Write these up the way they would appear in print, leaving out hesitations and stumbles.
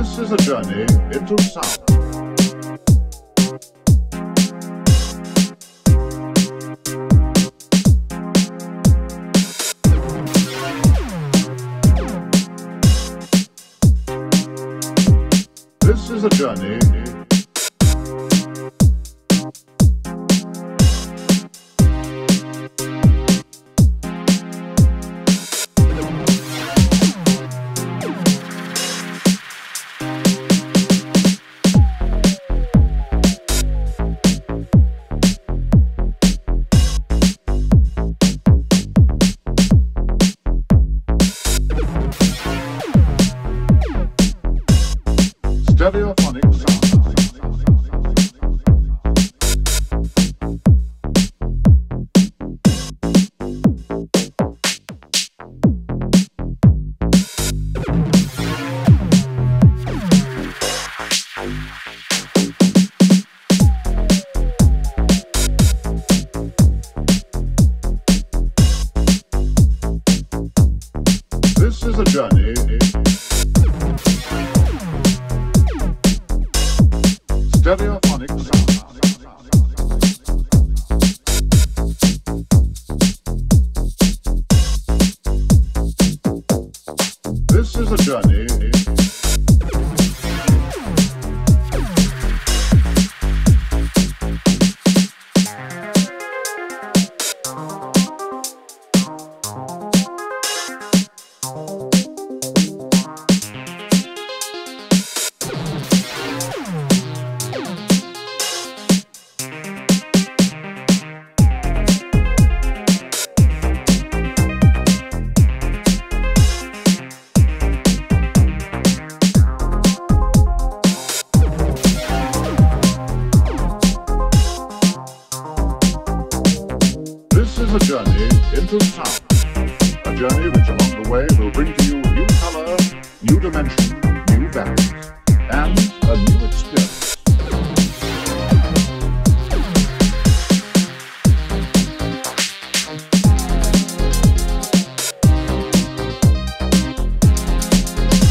This is a journey into sound. This is a journey. Stereophonic sound. This is a journey. Stereophonic sound. This is a journey. This is a journey into sound, a journey which along the way will bring to you new color, new dimension, new values, and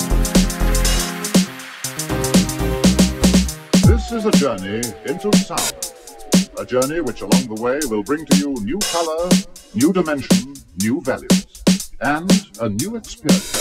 a new experience. This is a journey into sound, a journey which along the way will bring to you new color, new dimension, new values, and a new experience.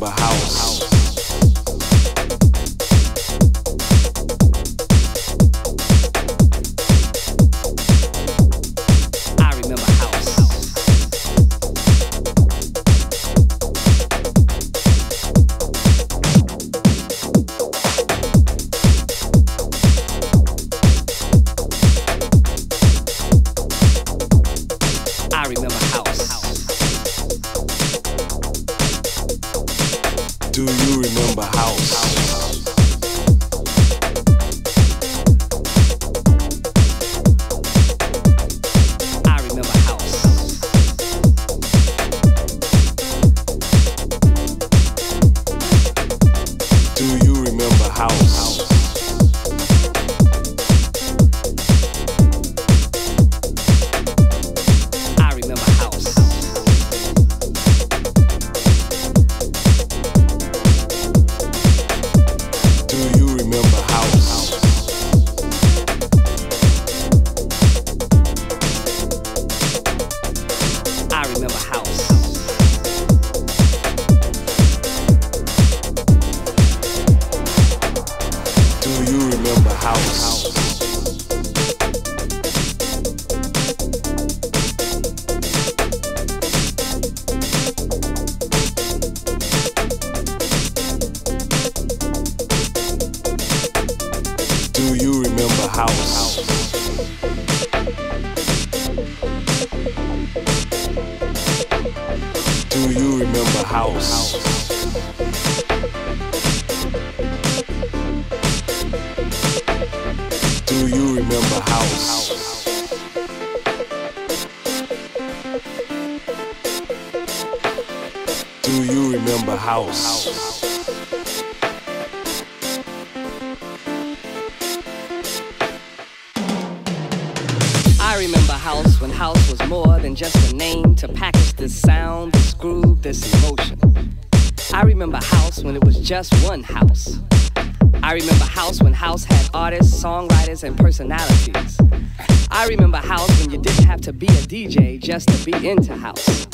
Rumba House. Do you remember house? Do you remember house? Do you remember house? Do you remember house? Do you remember house? I remember house when house was more than just a name to package this sound, this groove, this emotion. I remember house when it was just one house. I remember house when house had artists, songwriters, and personalities. I remember house when you didn't have to be a DJ just to be into house.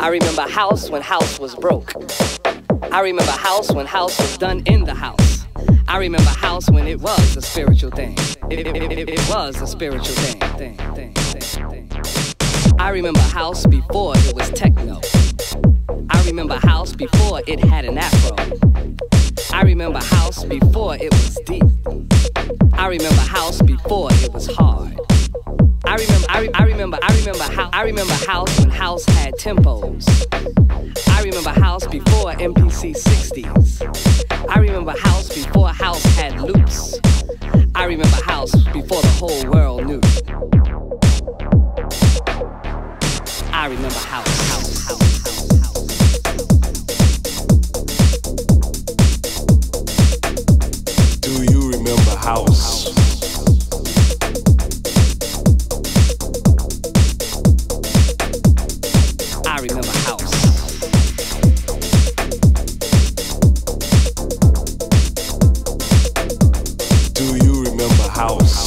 I remember house when house was broke. I remember house when house was done in the house. I remember house when it was a spiritual thing. It was a spiritual thing. I remember house before it was techno. I remember house before it had an afro. I remember house before it was deep. I remember house before it was hard. I remember house when house had tempos. I remember house before MPC 60s. I remember house before house had loops. I remember house before the whole world knew. I remember house. Do you remember house? I remember house. House.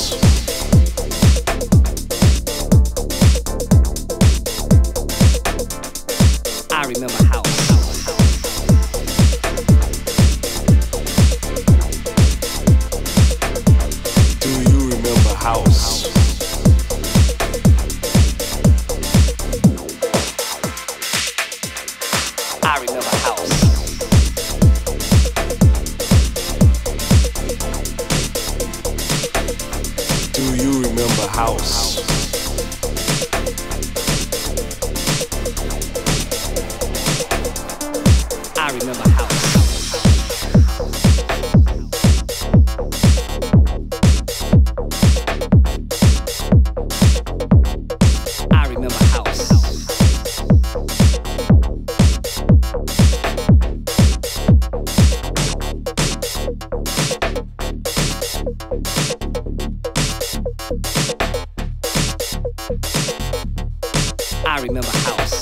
I remember house. Do you remember house? I remember house. House. I remember house. I remember house. I remember house.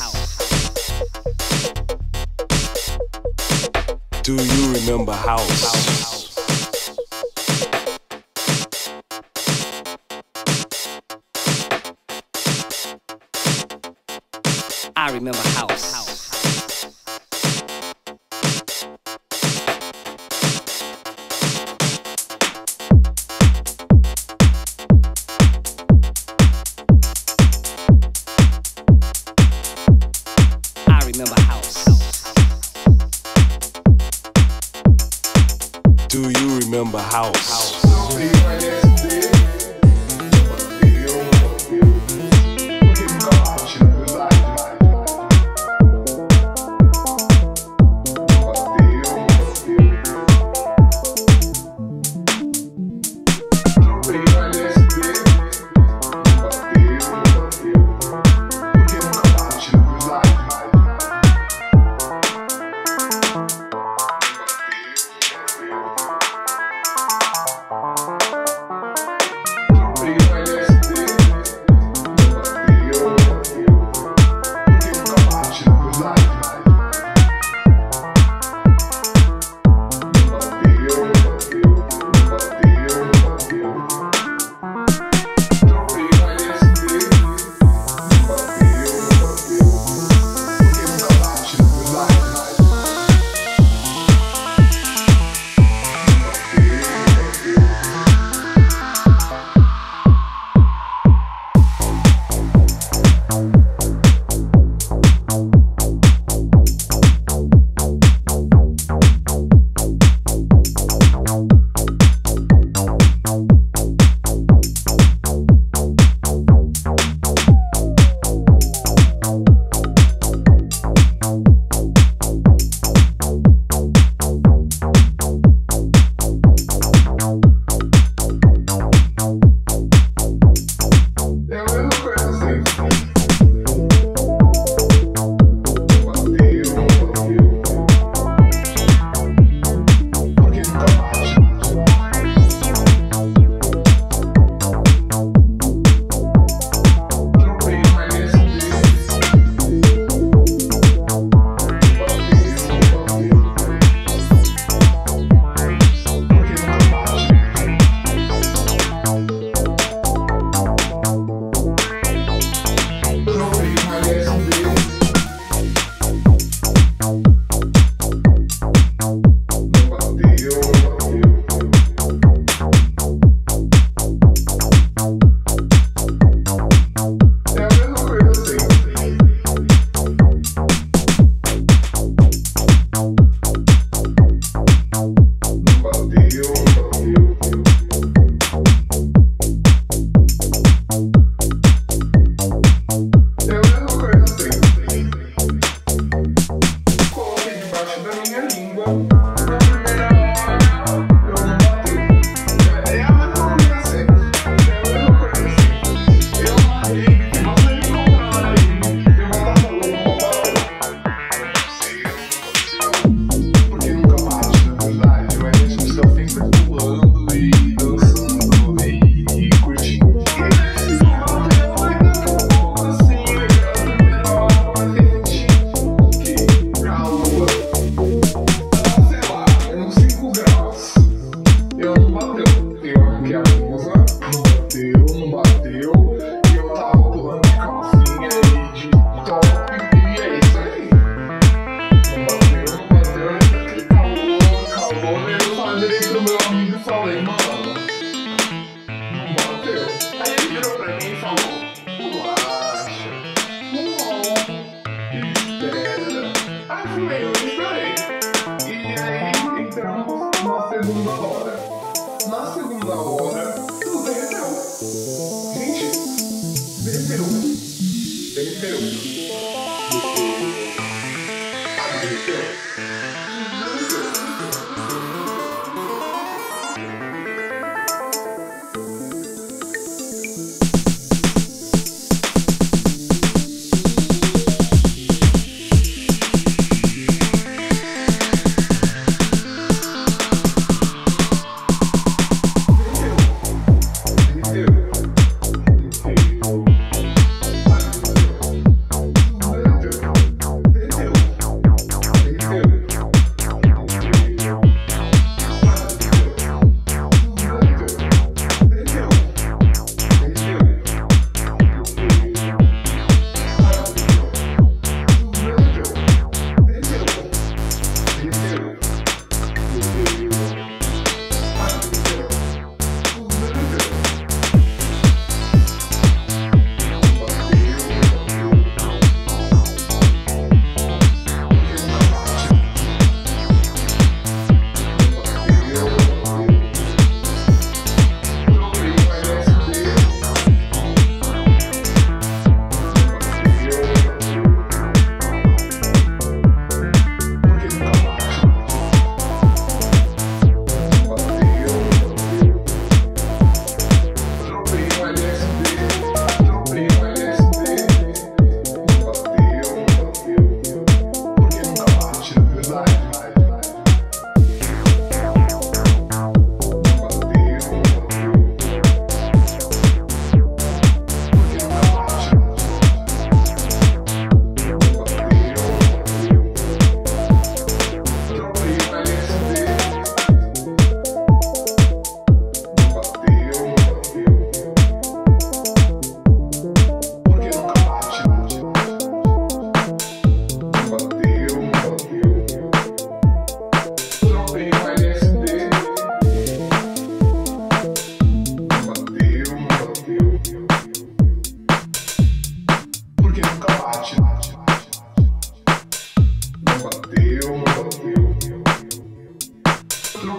Do you remember house? I remember house. Do you remember house?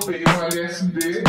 baby, yes you did.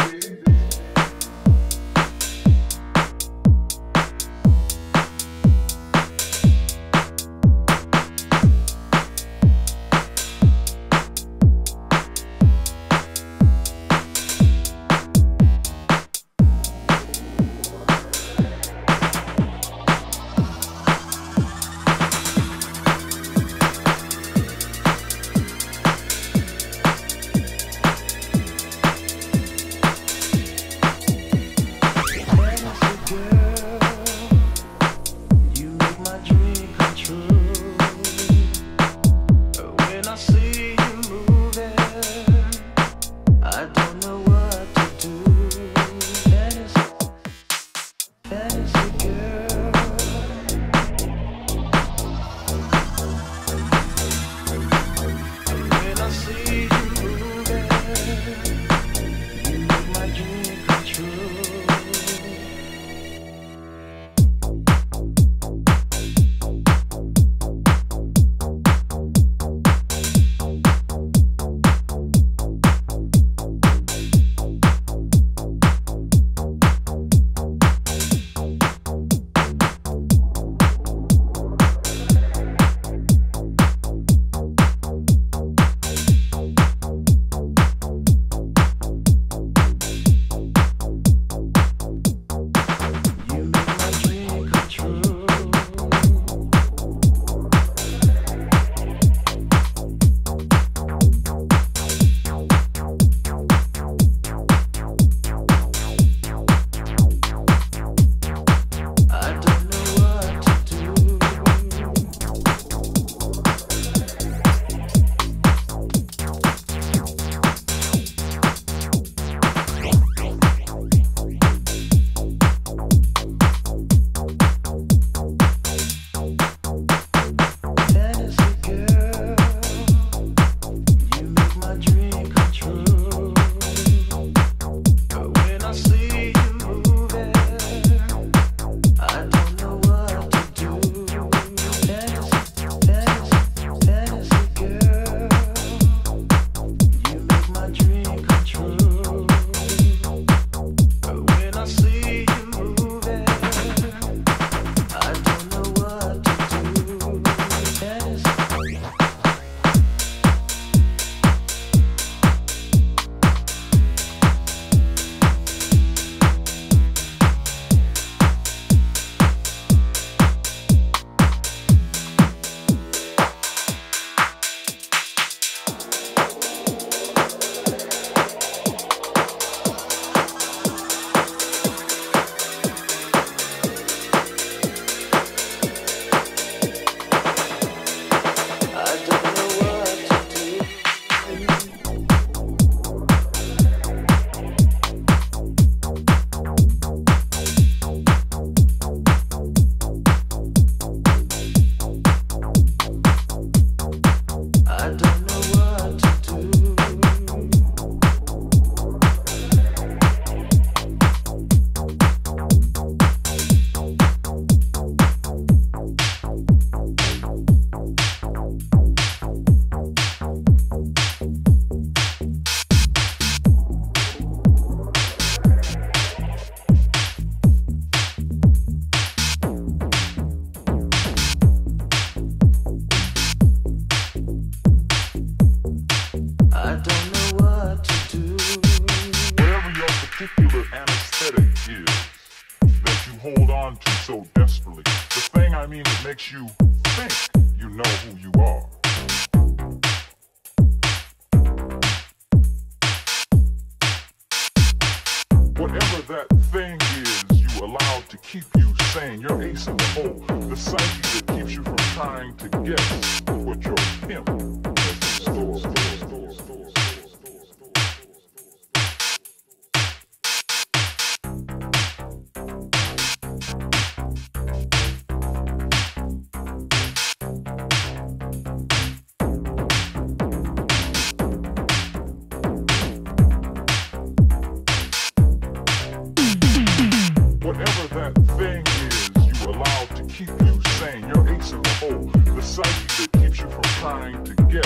You think you know who you are. Whatever that thing is, you allow to keep you sane. You're ace in the hole, the psyche that keeps you from trying to guess what your pimp has in store. Keep you sane, you're ace in the hole, the psyche that keeps you from trying to get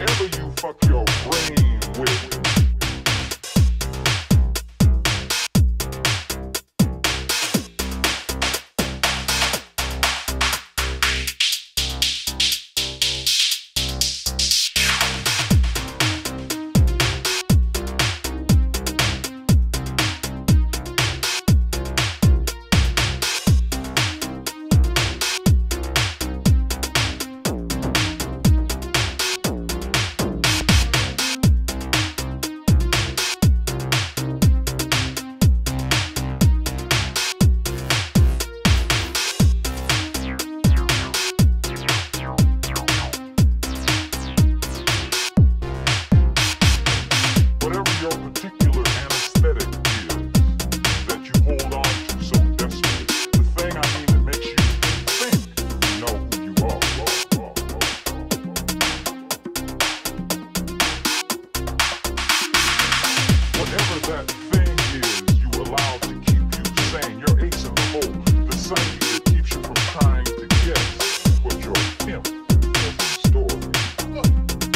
whatever you fuck your brain with. That thing is you allow to keep you sane. Your ace in the hole, the same that keeps you from trying to guess what your pimp is in store.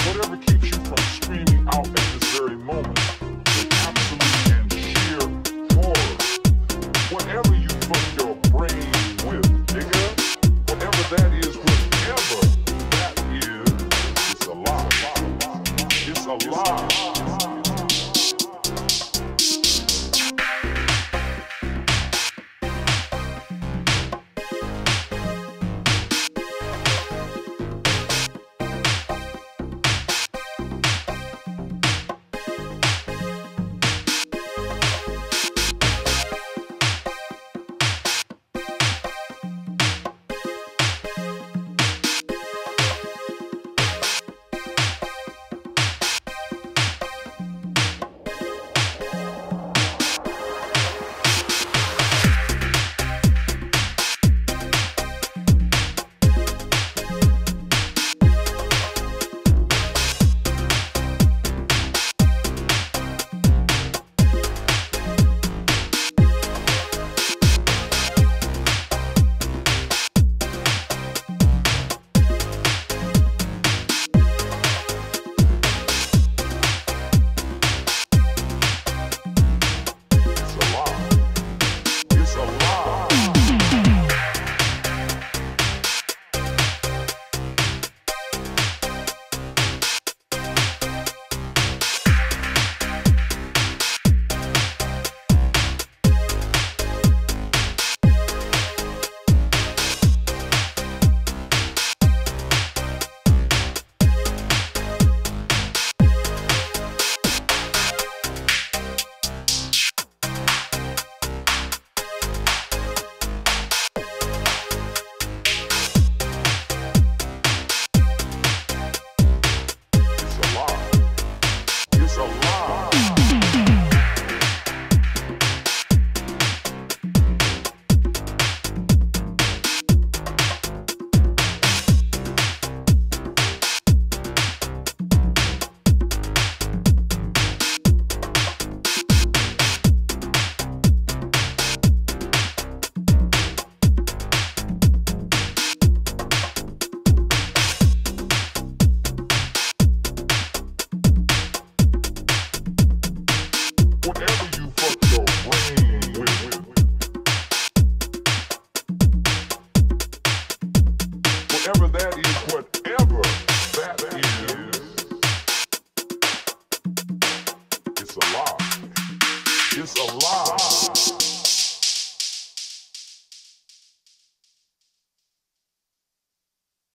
Whatever keeps you from screaming out at this very moment with absolute and sheer horror. Whatever you fuck your brain with, nigga, whatever that is, whatever that is, it's a lie. It's a lie. It's a lie. It's a lie.